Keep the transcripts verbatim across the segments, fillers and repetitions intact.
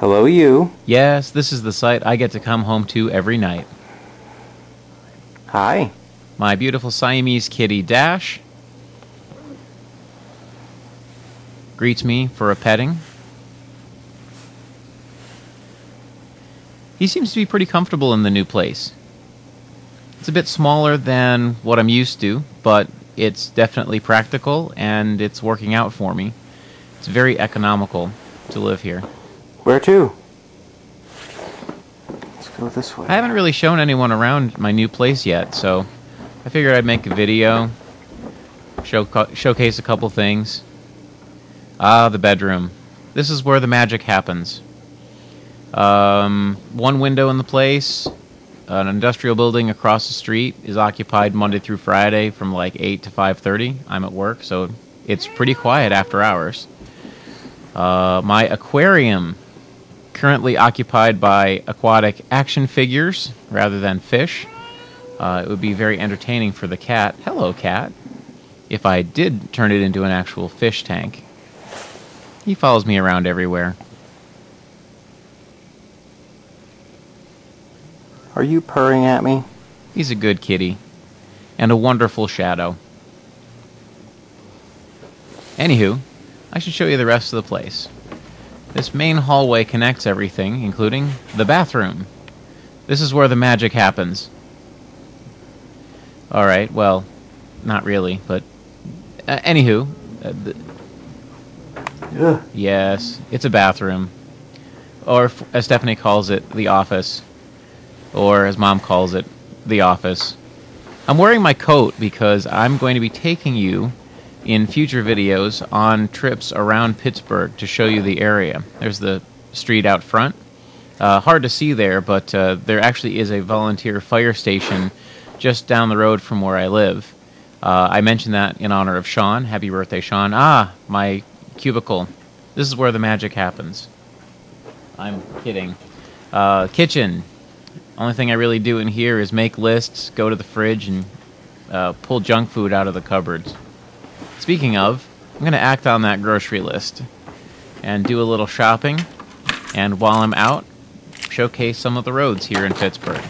Hello, you. Yes, this is the site I get to come home to every night. Hi. My beautiful Siamese kitty, Dash, greets me for a petting. He seems to be pretty comfortable in the new place. It's a bit smaller than what I'm used to, but it's definitely practical, and it's working out for me. It's very economical to live here. Where to? Let's go this way. I haven't really shown anyone around my new place yet, so I figured I'd make a video, show, showcase a couple things. Ah, the bedroom. This is where the magic happens. Um, one window in the place, an industrial building across the street, is occupied Monday through Friday from like eight to five thirty. I'm at work, so it's pretty quiet after hours. Uh, my aquarium, currently occupied by aquatic action figures rather than fish. Uh, it would be very entertaining for the cat. Hello, cat. If I did turn it into an actual fish tank. He follows me around everywhere. Are you purring at me? He's a good kitty. And a wonderful shadow. Anywho, I should show you the rest of the place. This main hallway connects everything, including the bathroom. This is where the magic happens. Alright, well, not really, but... Uh, anywho... Uh, th yeah. Yes, it's a bathroom. Or, f as Stephanie calls it, the office. Or, as Mom calls it, the office. I'm wearing my coat because I'm going to be taking you in future videos on trips around Pittsburgh to show you the area. There's the street out front. Uh, hard to see there, but uh, there actually is a volunteer fire station just down the road from where I live. Uh, I mentioned that in honor of Sean. Happy birthday, Sean. Ah, my cubicle. This is where the magic happens. I'm kidding. Uh, kitchen. Only thing I really do in here is make lists, go to the fridge, and uh, pull junk food out of the cupboards. Speaking of, I'm going to act on that grocery list and do a little shopping, and while I'm out, showcase some of the roads here in Pittsburgh.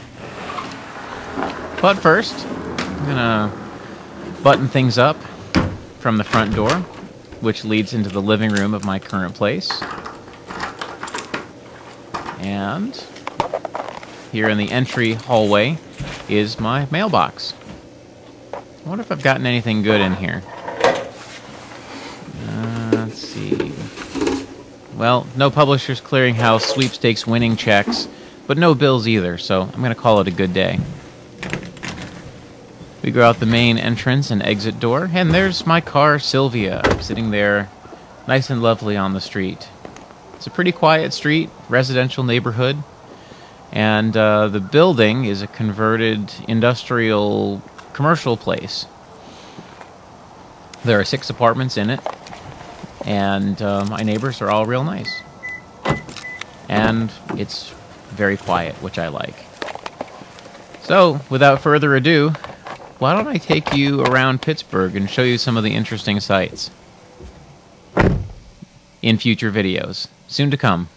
But first, I'm going to button things up from the front door, which leads into the living room of my current place. And... here in the entry hallway is my mailbox. I wonder if I've gotten anything good in here. Uh, let's see. Well, no Publishers Clearinghouse sweepstakes winning checks, but no bills either, so I'm going to call it a good day. We go out the main entrance and exit door, and there's my car, Sylvia, sitting there nice and lovely on the street. It's a pretty quiet street, residential neighborhood. And uh, the building is a converted industrial commercial place. There are six apartments in it, and uh, my neighbors are all real nice. And it's very quiet, which I like. So, without further ado, why don't I take you around Pittsburgh and show you some of the interesting sights in future videos, soon to come.